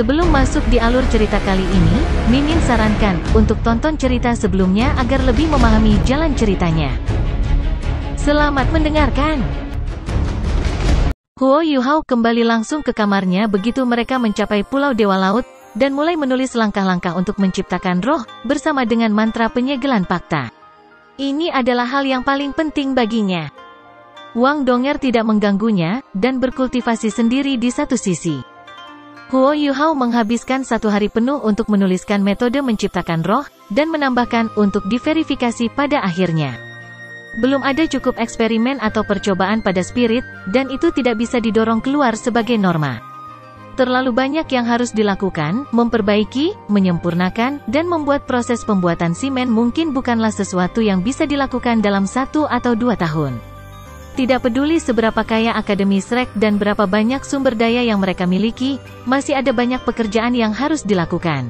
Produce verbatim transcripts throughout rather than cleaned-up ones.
Sebelum masuk di alur cerita kali ini, Mimin sarankan untuk tonton cerita sebelumnya agar lebih memahami jalan ceritanya. Selamat mendengarkan. Huo Yuhao kembali langsung ke kamarnya begitu mereka mencapai Pulau Dewa Laut, dan mulai menulis langkah-langkah untuk menciptakan roh, bersama dengan mantra penyegelan fakta. Ini adalah hal yang paling penting baginya. Wang Dong'er tidak mengganggunya, dan berkultivasi sendiri di satu sisi. Huo Yuhao menghabiskan satu hari penuh untuk menuliskan metode menciptakan roh, dan menambahkan untuk diverifikasi pada akhirnya. Belum ada cukup eksperimen atau percobaan pada spirit, dan itu tidak bisa didorong keluar sebagai norma. Terlalu banyak yang harus dilakukan, memperbaiki, menyempurnakan, dan membuat proses pembuatan simen mungkin bukanlah sesuatu yang bisa dilakukan dalam satu atau dua tahun. Tidak peduli seberapa kaya Akademi Shrek dan berapa banyak sumber daya yang mereka miliki, masih ada banyak pekerjaan yang harus dilakukan.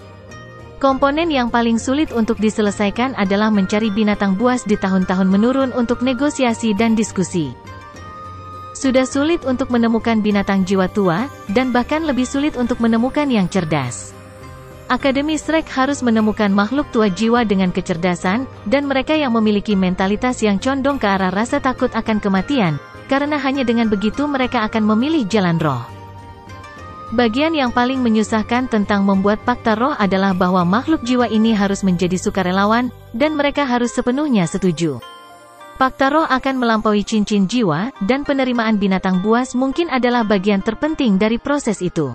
Komponen yang paling sulit untuk diselesaikan adalah mencari binatang buas di tahun-tahun menurun untuk negosiasi dan diskusi. Sudah sulit untuk menemukan binatang jiwa tua, dan bahkan lebih sulit untuk menemukan yang cerdas. Akademi Shrek harus menemukan makhluk tua jiwa dengan kecerdasan, dan mereka yang memiliki mentalitas yang condong ke arah rasa takut akan kematian, karena hanya dengan begitu mereka akan memilih jalan roh. Bagian yang paling menyusahkan tentang membuat fakta roh adalah bahwa makhluk jiwa ini harus menjadi sukarelawan, dan mereka harus sepenuhnya setuju. Fakta roh akan melampaui cincin jiwa, dan penerimaan binatang buas mungkin adalah bagian terpenting dari proses itu.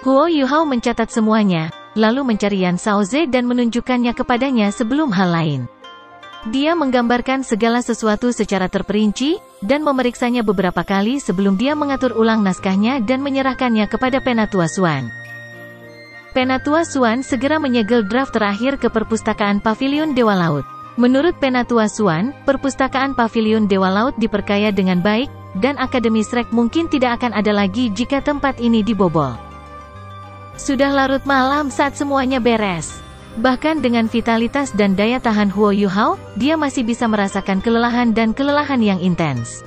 Huo Yuhao mencatat semuanya, lalu mencari Yan Shaozhe dan menunjukkannya kepadanya sebelum hal lain. Dia menggambarkan segala sesuatu secara terperinci, dan memeriksanya beberapa kali sebelum dia mengatur ulang naskahnya dan menyerahkannya kepada Penatua Xuan. Penatua Xuan segera menyegel draft terakhir ke perpustakaan Pavilion Dewa Laut. Menurut Penatua Xuan, perpustakaan Pavilion Dewa Laut diperkaya dengan baik, dan Akademi Shrek mungkin tidak akan ada lagi jika tempat ini dibobol. Sudah larut malam saat semuanya beres. Bahkan dengan vitalitas dan daya tahan Huo Yuhao, dia masih bisa merasakan kelelahan dan kelelahan yang intens.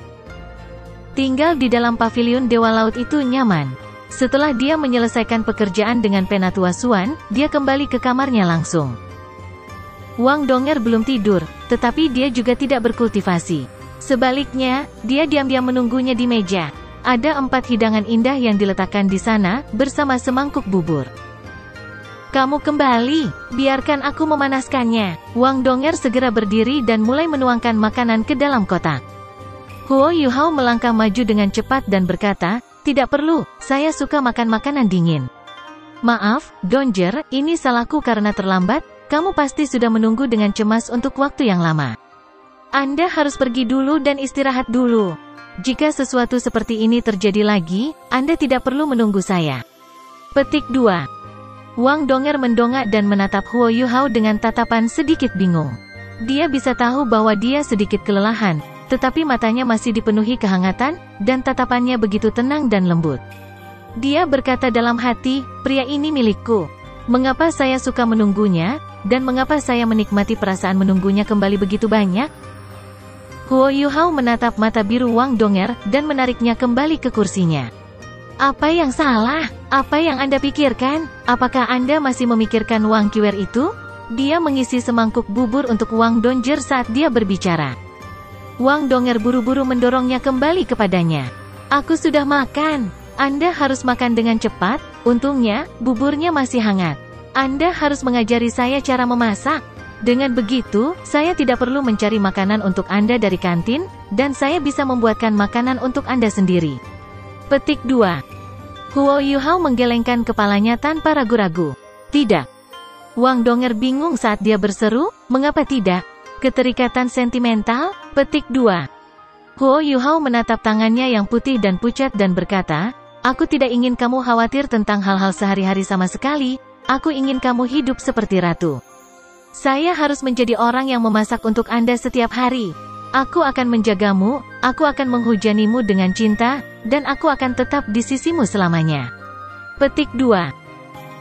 Tinggal di dalam Pavilion Dewa Laut itu nyaman. Setelah dia menyelesaikan pekerjaan dengan Penatua Xuan, dia kembali ke kamarnya langsung. Wang Dong'er belum tidur, tetapi dia juga tidak berkultivasi. Sebaliknya, dia diam-diam menunggunya di meja. Ada empat hidangan indah yang diletakkan di sana, bersama semangkuk bubur. Kamu kembali, biarkan aku memanaskannya. Wang Dong'er segera berdiri dan mulai menuangkan makanan ke dalam kotak. Huo Yuhao melangkah maju dengan cepat dan berkata, "Tidak perlu, saya suka makan makanan dingin." "Maaf, Dong'er, ini salahku karena terlambat. Kamu pasti sudah menunggu dengan cemas untuk waktu yang lama. Anda harus pergi dulu dan istirahat dulu. Jika sesuatu seperti ini terjadi lagi, Anda tidak perlu menunggu saya." Petik dua. Wang Dong'er mendongak dan menatap Huo Yuhao dengan tatapan sedikit bingung. Dia bisa tahu bahwa dia sedikit kelelahan, tetapi matanya masih dipenuhi kehangatan, dan tatapannya begitu tenang dan lembut. Dia berkata dalam hati, "Pria ini milikku. Mengapa saya suka menunggunya? Dan mengapa saya menikmati perasaan menunggunya kembali begitu banyak?" Huo Yuhao menatap mata biru Wang Dong'er, dan menariknya kembali ke kursinya. "Apa yang salah? Apa yang Anda pikirkan? Apakah Anda masih memikirkan Wang Qiu'er itu?" Dia mengisi semangkuk bubur untuk Wang Dong'er saat dia berbicara. Wang Dong'er buru-buru mendorongnya kembali kepadanya. "Aku sudah makan. Anda harus makan dengan cepat. Untungnya, buburnya masih hangat. Anda harus mengajari saya cara memasak. Dengan begitu, saya tidak perlu mencari makanan untuk Anda dari kantin, dan saya bisa membuatkan makanan untuk Anda sendiri." Petik dua. Huo Yuhao menggelengkan kepalanya tanpa ragu-ragu. "Tidak." Wang Dong'er bingung saat dia berseru, "Mengapa tidak? Keterikatan sentimental?" Petik dua. Huo Yuhao menatap tangannya yang putih dan pucat dan berkata, "Aku tidak ingin kamu khawatir tentang hal-hal sehari-hari sama sekali. Aku ingin kamu hidup seperti ratu. Saya harus menjadi orang yang memasak untuk Anda setiap hari. Aku akan menjagamu, aku akan menghujanimu dengan cinta, dan aku akan tetap di sisimu selamanya." Petik dua.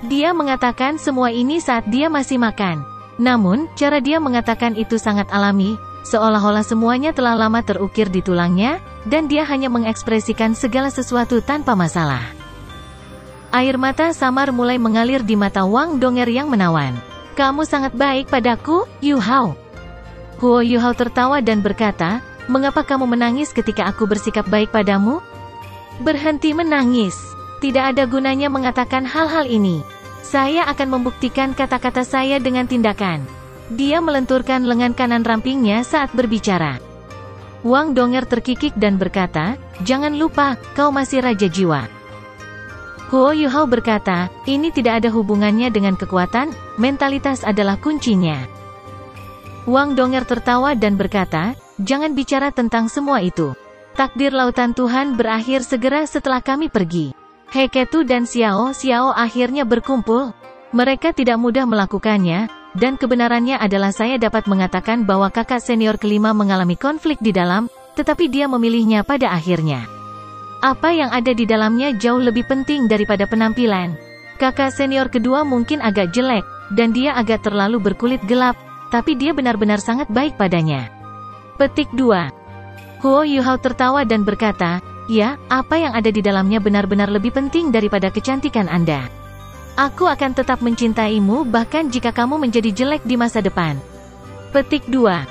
Dia mengatakan semua ini saat dia masih makan. Namun, cara dia mengatakan itu sangat alami, seolah-olah semuanya telah lama terukir di tulangnya, dan dia hanya mengekspresikan segala sesuatu tanpa masalah. Air mata samar mulai mengalir di mata Wang Dong'er yang menawan. Kamu sangat baik padaku, Yuhao. Huo Yuhao tertawa dan berkata, mengapa kamu menangis ketika aku bersikap baik padamu? Berhenti menangis. Tidak ada gunanya mengatakan hal-hal ini. Saya akan membuktikan kata-kata saya dengan tindakan. Dia melenturkan lengan kanan rampingnya saat berbicara. Wang Dong'er terkikik dan berkata, jangan lupa, kau masih raja jiwa. Huo Yuhao berkata, ini tidak ada hubungannya dengan kekuatan, mentalitas adalah kuncinya. Wang Dong'er tertawa dan berkata, jangan bicara tentang semua itu. Takdir lautan Tuhan berakhir segera setelah kami pergi. He Caitou dan Xiao Xiao akhirnya berkumpul. Mereka tidak mudah melakukannya, dan kebenarannya adalah saya dapat mengatakan bahwa kakak senior kelima mengalami konflik di dalam, tetapi dia memilihnya pada akhirnya. Apa yang ada di dalamnya jauh lebih penting daripada penampilan. Kakak senior kedua mungkin agak jelek, dan dia agak terlalu berkulit gelap, tapi dia benar-benar sangat baik padanya. Petik dua. Huo Yuhao tertawa dan berkata, ya, apa yang ada di dalamnya benar-benar lebih penting daripada kecantikan Anda. Aku akan tetap mencintaimu bahkan jika kamu menjadi jelek di masa depan. Petik dua.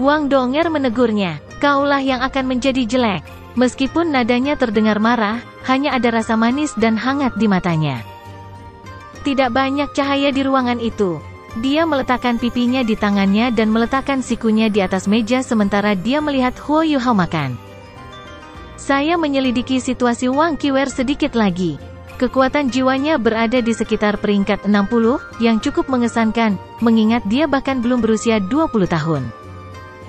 Wang Dong'er menegurnya, kaulah yang akan menjadi jelek. Meskipun nadanya terdengar marah, hanya ada rasa manis dan hangat di matanya. Tidak banyak cahaya di ruangan itu. Dia meletakkan pipinya di tangannya dan meletakkan sikunya di atas meja sementara dia melihat Huo Yuhao makan. Saya menyelidiki situasi Wang Qiu'er sedikit lagi. Kekuatan jiwanya berada di sekitar peringkat enam puluh, yang cukup mengesankan, mengingat dia bahkan belum berusia dua puluh tahun.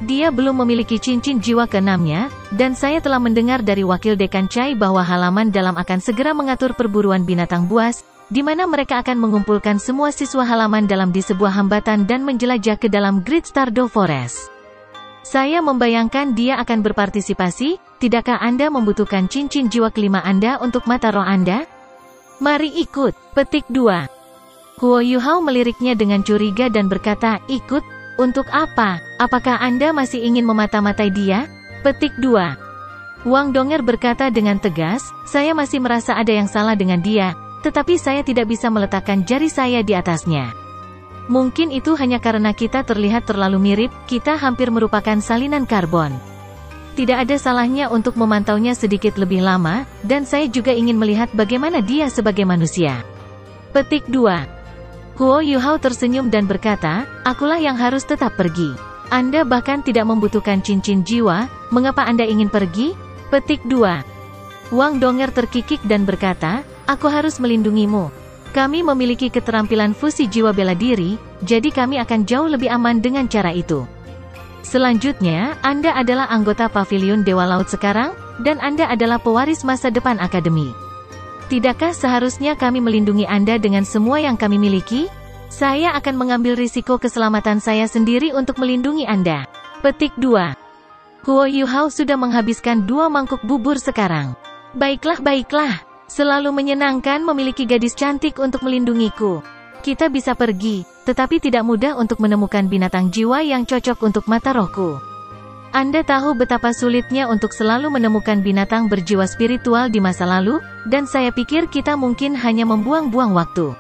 Dia belum memiliki cincin jiwa keenamnya, dan saya telah mendengar dari wakil dekan Cai bahwa halaman dalam akan segera mengatur perburuan binatang buas, di mana mereka akan mengumpulkan semua siswa halaman dalam di sebuah hambatan dan menjelajah ke dalam Great Star Dou Forest. Saya membayangkan dia akan berpartisipasi, tidakkah Anda membutuhkan cincin jiwa kelima Anda untuk mata roh Anda? Mari ikut. Petik dua. Huo Yuhao meliriknya dengan curiga dan berkata, ikut? Untuk apa? Apakah Anda masih ingin memata-matai dia? Petik dua. Wang Dong'er berkata dengan tegas, saya masih merasa ada yang salah dengan dia, tetapi saya tidak bisa meletakkan jari saya di atasnya. Mungkin itu hanya karena kita terlihat terlalu mirip, kita hampir merupakan salinan karbon. Tidak ada salahnya untuk memantaunya sedikit lebih lama, dan saya juga ingin melihat bagaimana dia sebagai manusia. Petik dua. Huo Yuhao tersenyum dan berkata, akulah yang harus tetap pergi. Anda bahkan tidak membutuhkan cincin jiwa, mengapa Anda ingin pergi? Petik dua. Wang Dong'er terkikik dan berkata, aku harus melindungimu. Kami memiliki keterampilan fusi jiwa bela diri, jadi kami akan jauh lebih aman dengan cara itu. Selanjutnya, Anda adalah anggota Pavilion Dewa Laut sekarang, dan Anda adalah pewaris masa depan Akademi. Tidakkah seharusnya kami melindungi Anda dengan semua yang kami miliki? Saya akan mengambil risiko keselamatan saya sendiri untuk melindungi Anda. Petik dua. Huo Yuhao sudah menghabiskan dua mangkuk bubur sekarang. Baiklah, baiklah. Selalu menyenangkan memiliki gadis cantik untuk melindungiku. Kita bisa pergi, tetapi tidak mudah untuk menemukan binatang jiwa yang cocok untuk mata rohku. Anda tahu betapa sulitnya untuk selalu menemukan binatang berjiwa spiritual di masa lalu, dan saya pikir kita mungkin hanya membuang-buang waktu.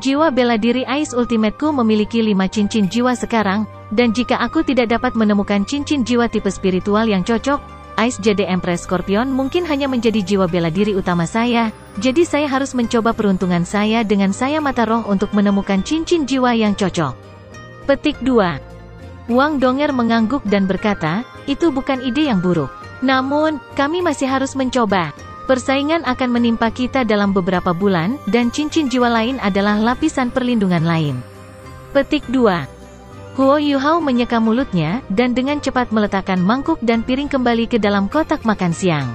Jiwa bela diri Ice Ultimate-ku memiliki lima cincin jiwa sekarang, dan jika aku tidak dapat menemukan cincin jiwa tipe spiritual yang cocok, Ice Jade Empress Scorpion mungkin hanya menjadi jiwa bela diri utama saya. Jadi saya harus mencoba peruntungan saya dengan saya mata roh untuk menemukan cincin jiwa yang cocok. Petik dua. Wang Dong'er mengangguk dan berkata, itu bukan ide yang buruk. Namun, kami masih harus mencoba. Persaingan akan menimpa kita dalam beberapa bulan, dan cincin jiwa lain adalah lapisan perlindungan lain. Petik dua. Huo Yuhao menyeka mulutnya, dan dengan cepat meletakkan mangkuk dan piring kembali ke dalam kotak makan siang.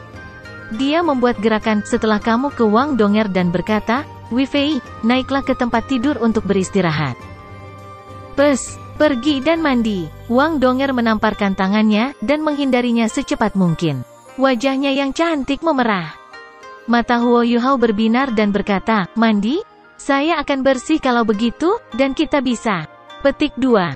Dia membuat gerakan setelah kamu ke Wang Dong'er dan berkata, Wifei, naiklah ke tempat tidur untuk beristirahat. Pes, pergi dan mandi. Wang Dong'er menamparkan tangannya dan menghindarinya secepat mungkin. Wajahnya yang cantik memerah. Mata Huo Yuhao berbinar dan berkata, mandi? Saya akan bersih kalau begitu, dan kita bisa. Petik dua.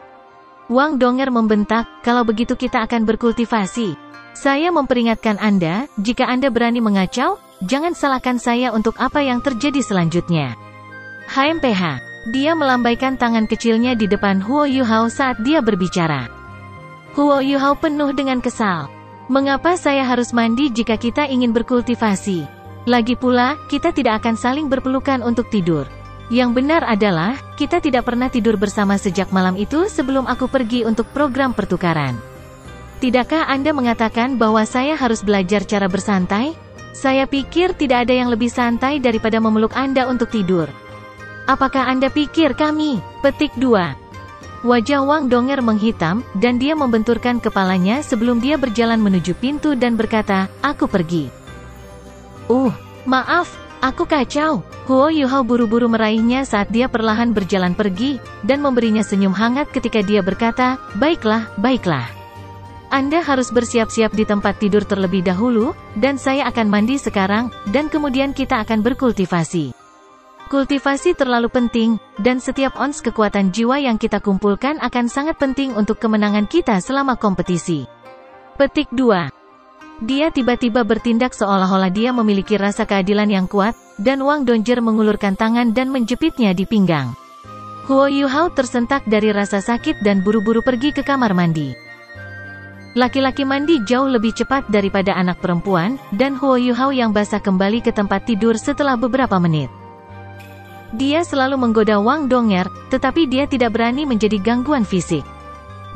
Wang Dong'er membentak, kalau begitu kita akan berkultivasi. Saya memperingatkan Anda, jika Anda berani mengacau, Jangan salahkan saya untuk apa yang terjadi selanjutnya. H M P H. Dia melambaikan tangan kecilnya di depan Huo Yuhao saat dia berbicara. Huo Yuhao penuh dengan kesal. Mengapa saya harus mandi jika kita ingin berkultivasi? Lagi pula, kita tidak akan saling berpelukan untuk tidur. Yang benar adalah, kita tidak pernah tidur bersama sejak malam itu sebelum aku pergi untuk program pertukaran. Tidakkah Anda mengatakan bahwa saya harus belajar cara bersantai? Saya pikir tidak ada yang lebih santai daripada memeluk Anda untuk tidur. Apakah Anda pikir kami? Petik dua. Wajah Wang Dong'er menghitam, dan dia membenturkan kepalanya sebelum dia berjalan menuju pintu dan berkata, "Aku pergi." Uh, maaf, aku kacau. Huo Yuhao buru-buru meraihnya saat dia perlahan berjalan pergi, dan memberinya senyum hangat ketika dia berkata, baiklah, baiklah. Anda harus bersiap-siap di tempat tidur terlebih dahulu, dan saya akan mandi sekarang, dan kemudian kita akan berkultivasi. Kultivasi terlalu penting, dan setiap ons kekuatan jiwa yang kita kumpulkan akan sangat penting untuk kemenangan kita selama kompetisi. Petik dua. Dia tiba-tiba bertindak seolah-olah dia memiliki rasa keadilan yang kuat, dan Wang Dong'er mengulurkan tangan dan menjepitnya di pinggang. Huo Yuhao tersentak dari rasa sakit dan buru-buru pergi ke kamar mandi. Laki-laki mandi jauh lebih cepat daripada anak perempuan, dan Huo Yuhao yang basah kembali ke tempat tidur setelah beberapa menit. Dia selalu menggoda Wang Dong'er, tetapi dia tidak berani menjadi gangguan fisik.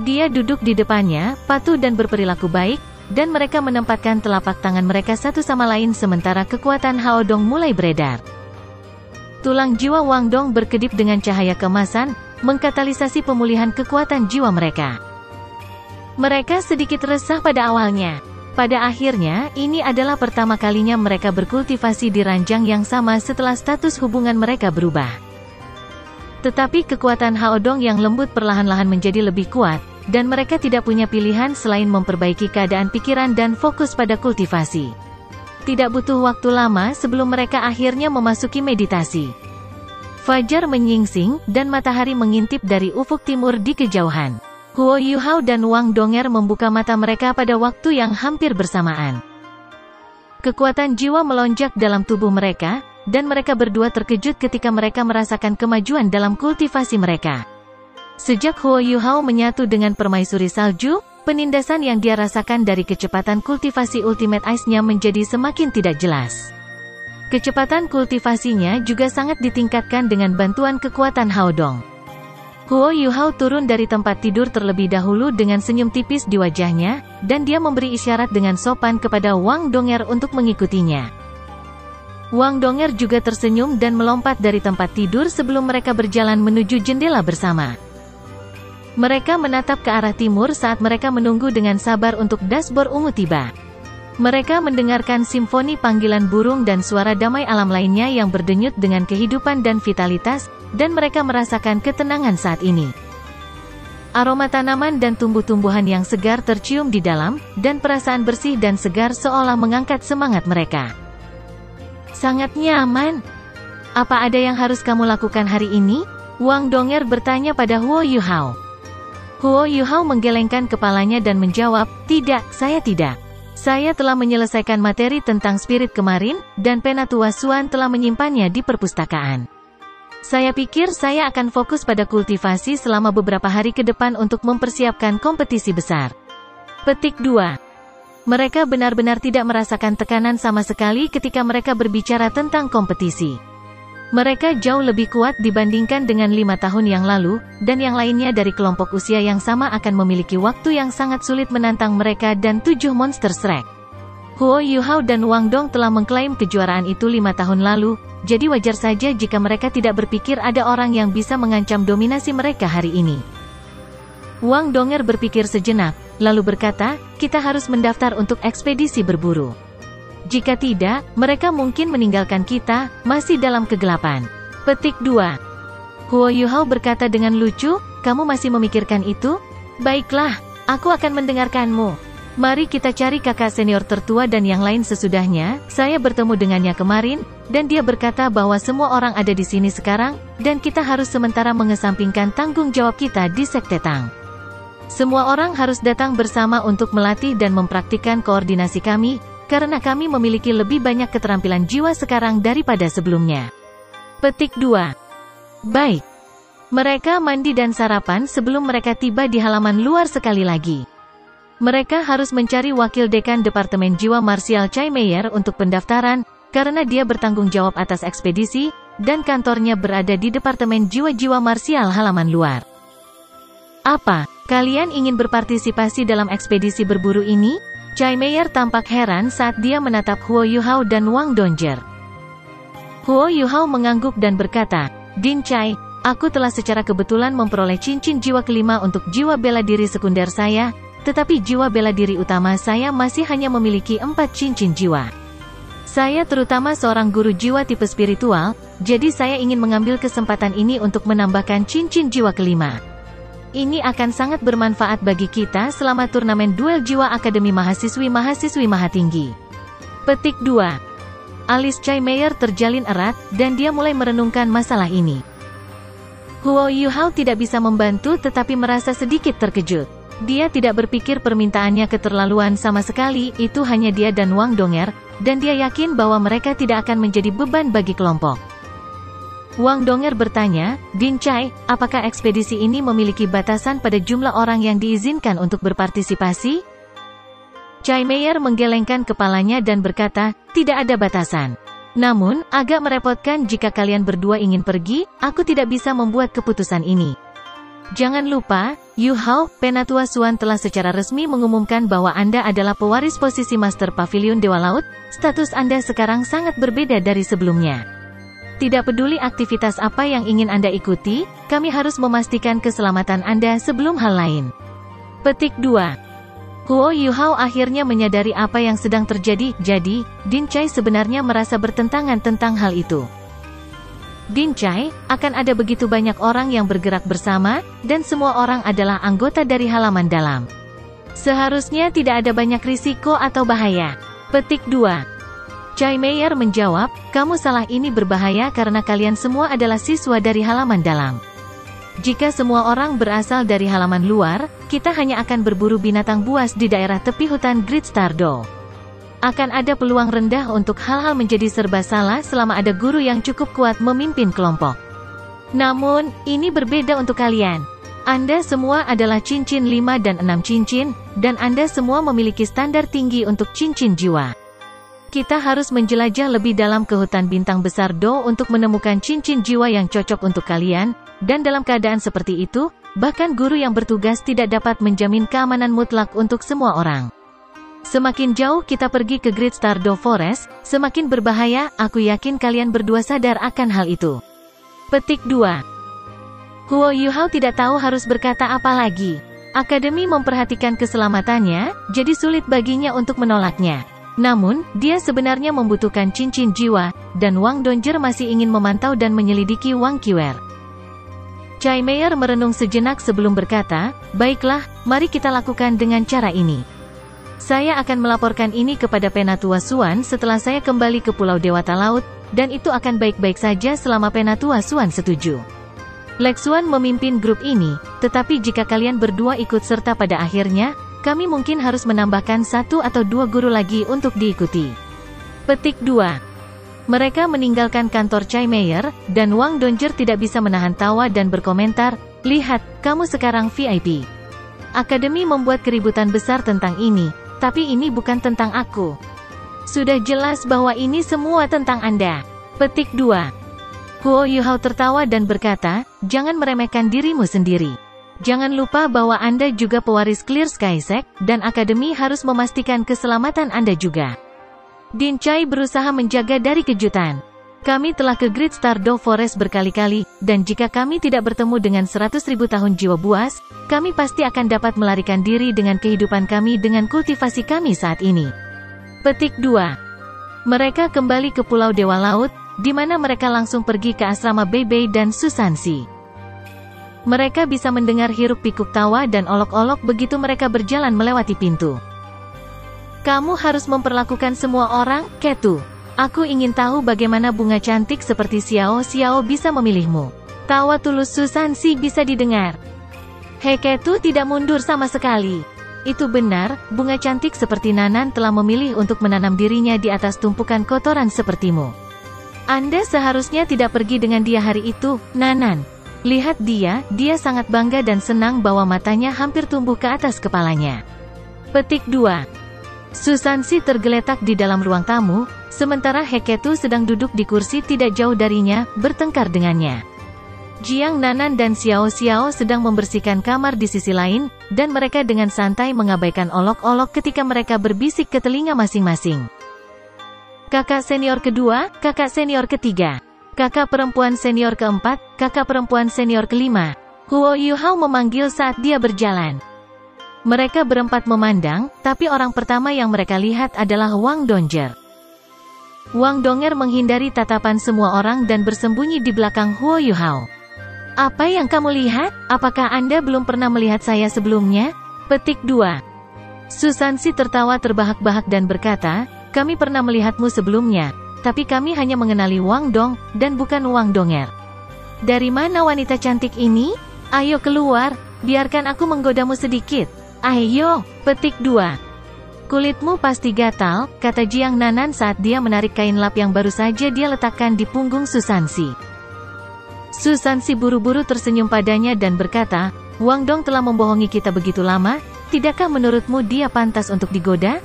Dia duduk di depannya, patuh dan berperilaku baik, dan mereka menempatkan telapak tangan mereka satu sama lain sementara kekuatan Hao Dong mulai beredar. Tulang jiwa Wang Dong berkedip dengan cahaya kemasan, mengkatalisasi pemulihan kekuatan jiwa mereka. Mereka sedikit resah pada awalnya. Pada akhirnya, ini adalah pertama kalinya mereka berkultivasi di ranjang yang sama setelah status hubungan mereka berubah. Tetapi kekuatan Hao Dong yang lembut perlahan-lahan menjadi lebih kuat, dan mereka tidak punya pilihan selain memperbaiki keadaan pikiran dan fokus pada kultivasi. Tidak butuh waktu lama sebelum mereka akhirnya memasuki meditasi. Fajar menyingsing, dan matahari mengintip dari ufuk timur di kejauhan. Huo Yuhao dan Wang Dong'er membuka mata mereka pada waktu yang hampir bersamaan. Kekuatan jiwa melonjak dalam tubuh mereka, dan mereka berdua terkejut ketika mereka merasakan kemajuan dalam kultivasi mereka. Sejak Huo Yuhao menyatu dengan permaisuri salju, penindasan yang dia rasakan dari kecepatan kultivasi Ultimate Ice-nya menjadi semakin tidak jelas. Kecepatan kultivasinya juga sangat ditingkatkan dengan bantuan kekuatan Hao Dong. Huo Yuhao turun dari tempat tidur terlebih dahulu dengan senyum tipis di wajahnya, dan dia memberi isyarat dengan sopan kepada Wang Dong'er untuk mengikutinya. Wang Dong'er juga tersenyum dan melompat dari tempat tidur sebelum mereka berjalan menuju jendela bersama. Mereka menatap ke arah timur saat mereka menunggu dengan sabar untuk dashboard ungu tiba. Mereka mendengarkan simfoni panggilan burung dan suara damai alam lainnya yang berdenyut dengan kehidupan dan vitalitas, dan mereka merasakan ketenangan saat ini. Aroma tanaman dan tumbuh-tumbuhan yang segar tercium di dalam, dan perasaan bersih dan segar seolah mengangkat semangat mereka. Sangat nyaman. Apa ada yang harus kamu lakukan hari ini? Wang Dong'er bertanya pada Huo Yuhao. Huo Yuhao menggelengkan kepalanya dan menjawab, tidak, saya tidak. Saya telah menyelesaikan materi tentang spirit kemarin, dan Penatua Xuan telah menyimpannya di perpustakaan. Saya pikir saya akan fokus pada kultivasi selama beberapa hari ke depan untuk mempersiapkan kompetisi besar. Petik dua. Mereka benar-benar tidak merasakan tekanan sama sekali ketika mereka berbicara tentang kompetisi. Mereka jauh lebih kuat dibandingkan dengan lima tahun yang lalu, dan yang lainnya dari kelompok usia yang sama akan memiliki waktu yang sangat sulit menantang mereka dan tujuh monster Shrek. Huo Yuhao dan Wang Dong telah mengklaim kejuaraan itu lima tahun lalu, jadi wajar saja jika mereka tidak berpikir ada orang yang bisa mengancam dominasi mereka hari ini. Wang Dong'er berpikir sejenak, lalu berkata, kita harus mendaftar untuk ekspedisi berburu. Jika tidak, mereka mungkin meninggalkan kita, masih dalam kegelapan. Petik dua. Huo Yuhao berkata dengan lucu, kamu masih memikirkan itu? Baiklah, aku akan mendengarkanmu. Mari kita cari kakak senior tertua dan yang lain sesudahnya, saya bertemu dengannya kemarin, dan dia berkata bahwa semua orang ada di sini sekarang, dan kita harus sementara mengesampingkan tanggung jawab kita di Sekte Tang. Semua orang harus datang bersama untuk melatih dan mempraktikkan koordinasi kami, karena kami memiliki lebih banyak keterampilan jiwa sekarang daripada sebelumnya. Petik dua. Baik. Mereka mandi dan sarapan sebelum mereka tiba di halaman luar sekali lagi. Mereka harus mencari wakil dekan Departemen Jiwa Marsial Cai Mei'er untuk pendaftaran, karena dia bertanggung jawab atas ekspedisi, dan kantornya berada di Departemen Jiwa-Jiwa Marsial halaman luar. Apa, kalian ingin berpartisipasi dalam ekspedisi berburu ini? Cai Mei'er tampak heran saat dia menatap Huo Yuhao dan Wang Dong'er. Huo Yuhao mengangguk dan berkata, "Din Cai, aku telah secara kebetulan memperoleh cincin jiwa kelima untuk jiwa bela diri sekunder saya, tetapi jiwa bela diri utama saya masih hanya memiliki empat cincin jiwa. Saya terutama seorang guru jiwa tipe spiritual, jadi saya ingin mengambil kesempatan ini untuk menambahkan cincin jiwa kelima. Ini akan sangat bermanfaat bagi kita selama turnamen duel jiwa Akademi Mahasiswi-Mahasiswi Maha Tinggi." Petik dua. Alis Cai Mei'er terjalin erat, dan dia mulai merenungkan masalah ini. Huo Yuhao tidak bisa membantu tetapi merasa sedikit terkejut. Dia tidak berpikir permintaannya keterlaluan sama sekali, itu hanya dia dan Wang Dong'er, dan dia yakin bahwa mereka tidak akan menjadi beban bagi kelompok. Wang Dong'er bertanya, "Din Cai, apakah ekspedisi ini memiliki batasan pada jumlah orang yang diizinkan untuk berpartisipasi?" Cai Mei'er menggelengkan kepalanya dan berkata, "Tidak ada batasan. Namun, agak merepotkan jika kalian berdua ingin pergi, aku tidak bisa membuat keputusan ini." Jangan lupa, Yuhao, Penatua Xuan telah secara resmi mengumumkan bahwa Anda adalah pewaris posisi Master Pavilion Dewa Laut, status Anda sekarang sangat berbeda dari sebelumnya. Tidak peduli aktivitas apa yang ingin Anda ikuti, kami harus memastikan keselamatan Anda sebelum hal lain. Petik dua. Huo Yuhao akhirnya menyadari apa yang sedang terjadi, jadi, Din Cai sebenarnya merasa bertentangan tentang hal itu. "Din Cai, akan ada begitu banyak orang yang bergerak bersama, dan semua orang adalah anggota dari halaman dalam. Seharusnya tidak ada banyak risiko atau bahaya." Petik dua. Cai Mei'er menjawab, "Kamu salah, ini berbahaya karena kalian semua adalah siswa dari halaman dalam. Jika semua orang berasal dari halaman luar, kita hanya akan berburu binatang buas di daerah tepi hutan Great Star Dou. Akan ada peluang rendah untuk hal-hal menjadi serba salah selama ada guru yang cukup kuat memimpin kelompok. Namun, ini berbeda untuk kalian. Anda semua adalah cincin lima dan enam cincin, dan Anda semua memiliki standar tinggi untuk cincin jiwa. Kita harus menjelajah lebih dalam ke hutan bintang besar Dou untuk menemukan cincin jiwa yang cocok untuk kalian, dan dalam keadaan seperti itu, bahkan guru yang bertugas tidak dapat menjamin keamanan mutlak untuk semua orang. Semakin jauh kita pergi ke Great Star Dou Forest, semakin berbahaya, aku yakin kalian berdua sadar akan hal itu." Petik dua. Huo Yuhao tidak tahu harus berkata apa lagi. Akademi memperhatikan keselamatannya, jadi sulit baginya untuk menolaknya. Namun, dia sebenarnya membutuhkan cincin jiwa, dan Wang Dong'er masih ingin memantau dan menyelidiki Wang Qiu'er. Cai Mei'er merenung sejenak sebelum berkata, "Baiklah, mari kita lakukan dengan cara ini. Saya akan melaporkan ini kepada Penatua Xuan setelah saya kembali ke Pulau Dewa Laut, dan itu akan baik-baik saja selama Penatua Xuan setuju. Lex Xuan memimpin grup ini, tetapi jika kalian berdua ikut serta pada akhirnya, kami mungkin harus menambahkan satu atau dua guru lagi untuk diikuti." Petik dua. Mereka meninggalkan kantor Cai Mei'er, dan Wang Dong'er tidak bisa menahan tawa dan berkomentar, "Lihat, kamu sekarang V I P. Akademi membuat keributan besar tentang ini, tapi ini bukan tentang aku. Sudah jelas bahwa ini semua tentang Anda." Petik dua. Huo Yuhao tertawa dan berkata, "Jangan meremehkan dirimu sendiri. Jangan lupa bahwa Anda juga pewaris Clear Sky Sect, dan Akademi harus memastikan keselamatan Anda juga." Din Cai berusaha menjaga dari kejutan. "Kami telah ke Great Star Dou Forest berkali-kali, dan jika kami tidak bertemu dengan seratus ribu tahun jiwa buas, kami pasti akan dapat melarikan diri dengan kehidupan kami dengan kultivasi kami saat ini." Petik dua. Mereka kembali ke Pulau Dewa Laut, di mana mereka langsung pergi ke asrama Bei Bei dan Xu Sanshi. Mereka bisa mendengar hiruk-pikuk tawa dan olok-olok begitu mereka berjalan melewati pintu. "Kamu harus memperlakukan semua orang, Caitou. Aku ingin tahu bagaimana bunga cantik seperti Xiao Xiao bisa memilihmu." Tawa tulus Xu Sanshi bisa didengar. He Caitou tidak mundur sama sekali. Itu benar, bunga cantik seperti Nanan telah memilih untuk menanam dirinya di atas tumpukan kotoran sepertimu. Anda seharusnya tidak pergi dengan dia hari itu, Nanan. Lihat dia, dia sangat bangga dan senang bahwa matanya hampir tumbuh ke atas kepalanya. Petik dua. Xu Sanshi tergeletak di dalam ruang tamu, sementara He Caitou sedang duduk di kursi tidak jauh darinya, bertengkar dengannya. Jiang Nanan dan Xiao Xiao sedang membersihkan kamar di sisi lain, dan mereka dengan santai mengabaikan olok-olok ketika mereka berbisik ke telinga masing-masing. Kakak senior kedua, kakak senior ketiga, kakak perempuan senior keempat, kakak perempuan senior kelima. Huo Yuhao memanggil saat dia berjalan. Mereka berempat memandang, tapi orang pertama yang mereka lihat adalah Wang Dong'er. Wang Dong'er menghindari tatapan semua orang dan bersembunyi di belakang Huo Yuhao. Apa yang kamu lihat? Apakah Anda belum pernah melihat saya sebelumnya? Petik dua. Xu Sanshi tertawa terbahak-bahak dan berkata, kami pernah melihatmu sebelumnya, tapi kami hanya mengenali Wang Dong, dan bukan Wang Dong'er. Dari mana wanita cantik ini? Ayo keluar, biarkan aku menggodamu sedikit. Ayo, petik dua. Kulitmu pasti gatal, kata Jiang Nanan saat dia menarik kain lap yang baru saja dia letakkan di punggung Xu Sanshi. Xu Sanshi buru-buru tersenyum padanya dan berkata, Wang Dong telah membohongi kita begitu lama, tidakkah menurutmu dia pantas untuk digoda?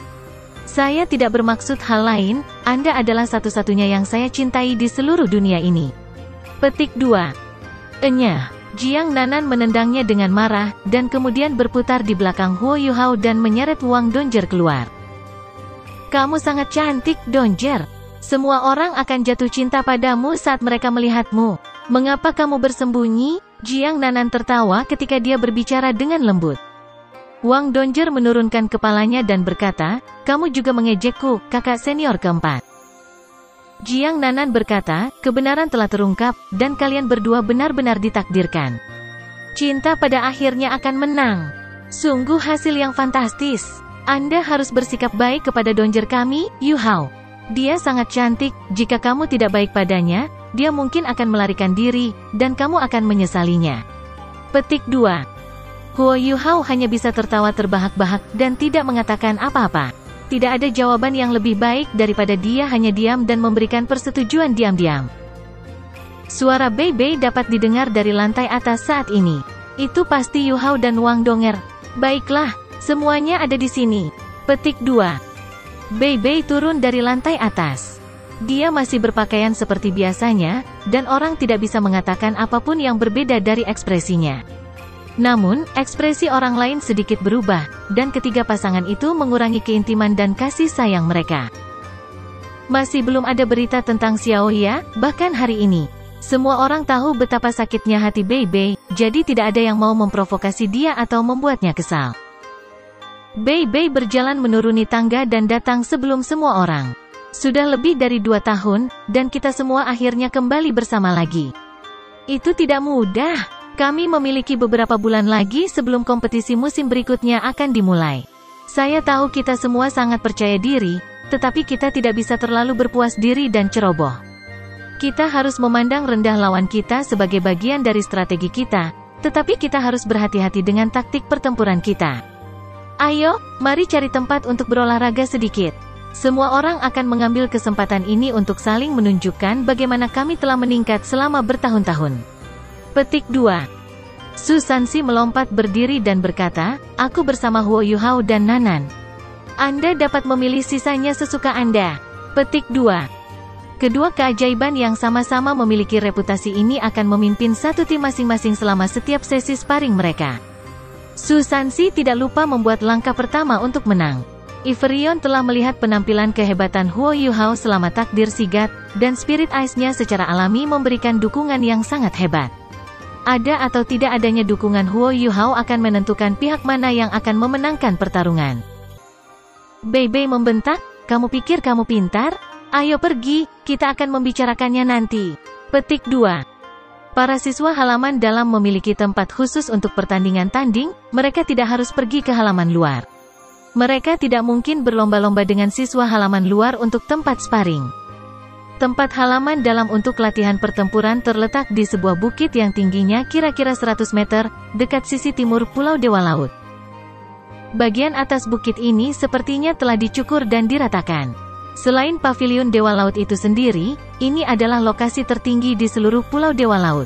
Saya tidak bermaksud hal lain, Anda adalah satu-satunya yang saya cintai di seluruh dunia ini. Petik dua. Enyah, Jiang Nanan menendangnya dengan marah, dan kemudian berputar di belakang Huo Yuhao dan menyeret Wang Dong'er keluar. Kamu sangat cantik, Dong'er. Semua orang akan jatuh cinta padamu saat mereka melihatmu. Mengapa kamu bersembunyi? Jiang Nanan tertawa ketika dia berbicara dengan lembut. Wang Dong'er menurunkan kepalanya dan berkata, kamu juga mengejekku, kakak senior keempat. Jiang Nanan berkata, kebenaran telah terungkap, dan kalian berdua benar-benar ditakdirkan. Cinta pada akhirnya akan menang. Sungguh hasil yang fantastis. Anda harus bersikap baik kepada Dong'er kami, Yuhao. Dia sangat cantik, jika kamu tidak baik padanya, dia mungkin akan melarikan diri, dan kamu akan menyesalinya. Petik dua. Huo Yuhao hanya bisa tertawa terbahak-bahak dan tidak mengatakan apa-apa. Tidak ada jawaban yang lebih baik daripada dia hanya diam dan memberikan persetujuan diam-diam. Suara Bei Bei dapat didengar dari lantai atas saat ini. Itu pasti Yuhao dan Wang Dong'er. Baiklah, semuanya ada di sini. Petik dua. Bei Bei turun dari lantai atas. Dia masih berpakaian seperti biasanya, dan orang tidak bisa mengatakan apapun yang berbeda dari ekspresinya. Namun, ekspresi orang lain sedikit berubah, dan ketiga pasangan itu mengurangi keintiman dan kasih sayang mereka. Masih belum ada berita tentang Xiao Ya, bahkan hari ini. Semua orang tahu betapa sakitnya hati Bei Bei, jadi tidak ada yang mau memprovokasi dia atau membuatnya kesal. Bei Bei berjalan menuruni tangga dan datang sebelum semua orang. Sudah lebih dari dua tahun, dan kita semua akhirnya kembali bersama lagi. Itu tidak mudah. Kami memiliki beberapa bulan lagi sebelum kompetisi musim berikutnya akan dimulai. Saya tahu kita semua sangat percaya diri, tetapi kita tidak bisa terlalu berpuas diri dan ceroboh. Kita harus memandang rendah lawan kita sebagai bagian dari strategi kita, tetapi kita harus berhati-hati dengan taktik pertempuran kita. Ayo, mari cari tempat untuk berolahraga sedikit. Semua orang akan mengambil kesempatan ini untuk saling menunjukkan bagaimana kami telah meningkat selama bertahun-tahun. Petik dua. Xu Sanshi melompat berdiri dan berkata, aku bersama Huo Yuhao dan Nanan. Anda dapat memilih sisanya sesuka Anda. Petik dua. Kedua keajaiban yang sama-sama memiliki reputasi ini akan memimpin satu tim masing-masing selama setiap sesi sparring mereka. Xu Sanshi tidak lupa membuat langkah pertama untuk menang. Iverion telah melihat penampilan kehebatan Huo Yuhao selama takdir sigat, dan spirit ice-nya secara alami memberikan dukungan yang sangat hebat. Ada atau tidak adanya dukungan Huo Yuhao akan menentukan pihak mana yang akan memenangkan pertarungan. Bei Bei membentak, kamu pikir kamu pintar? Ayo pergi, kita akan membicarakannya nanti. Petik dua. Para siswa halaman dalam memiliki tempat khusus untuk pertandingan tanding, mereka tidak harus pergi ke halaman luar. Mereka tidak mungkin berlomba-lomba dengan siswa halaman luar untuk tempat sparring. Tempat halaman dalam untuk latihan pertempuran terletak di sebuah bukit yang tingginya kira-kira seratus meter, dekat sisi timur Pulau Dewa Laut. Bagian atas bukit ini sepertinya telah dicukur dan diratakan. Selain Pavilion Dewa Laut itu sendiri, ini adalah lokasi tertinggi di seluruh Pulau Dewa Laut.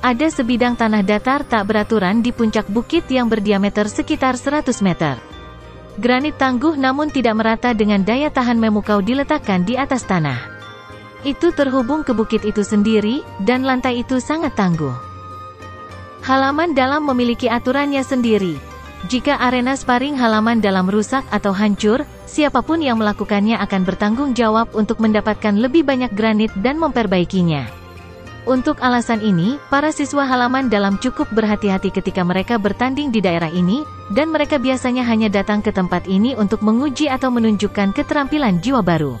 Ada sebidang tanah datar tak beraturan di puncak bukit yang berdiameter sekitar seratus meter. Granit tangguh namun tidak merata dengan daya tahan memukau diletakkan di atas tanah. Itu terhubung ke bukit itu sendiri, dan lantai itu sangat tangguh. Halaman dalam memiliki aturannya sendiri. Jika arena sparring halaman dalam rusak atau hancur, siapapun yang melakukannya akan bertanggung jawab untuk mendapatkan lebih banyak granit dan memperbaikinya. Untuk alasan ini, para siswa halaman dalam cukup berhati-hati ketika mereka bertanding di daerah ini, dan mereka biasanya hanya datang ke tempat ini untuk menguji atau menunjukkan keterampilan jiwa baru.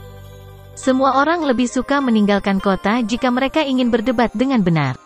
Semua orang lebih suka meninggalkan kota jika mereka ingin berdebat dengan benar.